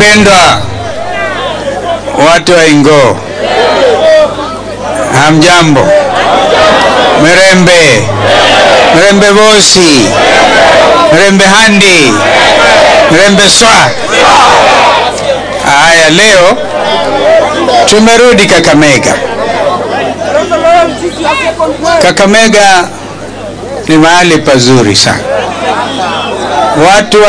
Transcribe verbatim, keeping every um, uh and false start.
Wapendwa watu wa Ingoo, hamjambo? Mirembe, mirembe vosi, mirembe handi, mirembe swa. Haya, leo tumerudi Kakamega. Kakamega ni mahali pazuri sana. Watu